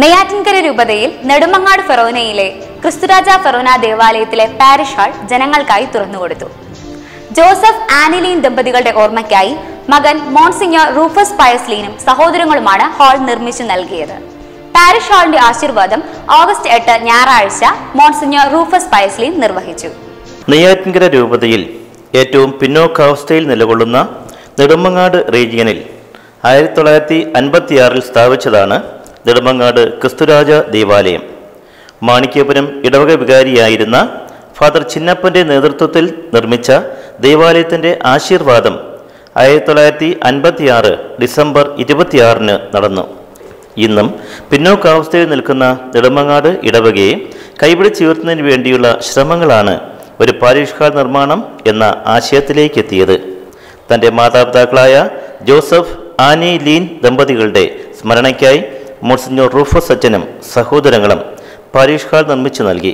നെയ്യാറ്റിൻകര രൂപതയിൽ നെടുമങ്ങാട് ഫെറോനയിലെ ക്രിസ്തുരാജ ഫെറോന ദേവാലയത്തിലെ parish hall ജനങ്ങൾക്കായി തുറന്നുകൊടുത്തു. ജോസഫ് ആനിലീൻ ദമ്പതികളുടെ ഓർമ്മയ്ക്കായി മകൻ മോൺസിഞ്ഞോർ റൂഫസ് പയസ്ലീനും സഹോദരങ്ങളുമാണ് ഹാൾ നിർമ്മിച്ചു നൽകിയത്. പാരിഷ് ഹാളിന്റെ ആശീർവാദം ഓഗസ്റ്റ് 8 ഞായറാഴ്ച മോൺസിഞ്ഞോർ റൂഫസ് പയസ്ലീൻ നിർവഹിച്ചു. നെയ്യാറ്റിൻകര രൂപതയിൽ ഏറ്റവും പിന്നോക്കാവസ്ഥയിൽ നിലകൊള്ളുന്ന നെടുമങ്ങാട് റീജിയനിൽ 1956 സ്ഥാപിച്ചതാണ് നെടുമങ്ങാട് ക്രിസ്തുരാജ ദേവാലയം. മാണിക്യപുരം ഇടവക വികാരിയായിരുന്ന ഫാദർ ചിന്നപ്പൻ്റെ നേതൃത്വത്തിൽ നിർമ്മിച്ച ദേവാലയത്തിൻ്റെ ആശീർവാദം 1956 ഡിസംബർ 26-ന് നടന്നു. ഇന്നും പിന്നോക്കാവസ്ഥയിൽ നിൽക്കുന്ന നെടുമങ്ങാട് ഇടവകയെ കൈപിടിച്ചുയർത്തുന്നതിന് വേണ്ടിയുള്ള ശ്രമങ്ങളാണ് ഒരു പാരിഷ് ഹാൾ നിർമ്മാണം എന്ന ആശയത്തിലേക്കെത്തിയത്. തൻ്റെ മാതാപിതാക്കളായ ജോസഫ് ആനി ലീൻ ദമ്പതികളുടെ സ്മരണയ്ക്കായി മോൺസിഞ്ഞോർ റൂഫസ് അച്ഛനും സഹോദരങ്ങളും പാരിഷ് ഹാൾ നിർമ്മിച്ചു നൽകി.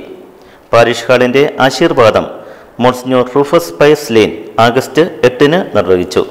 പാരിഷ് ഹാളിൻ്റെ ആശീർവാദം monsignor Rufus Pius Leen August 8-ന് നിർവഹിച്ചു.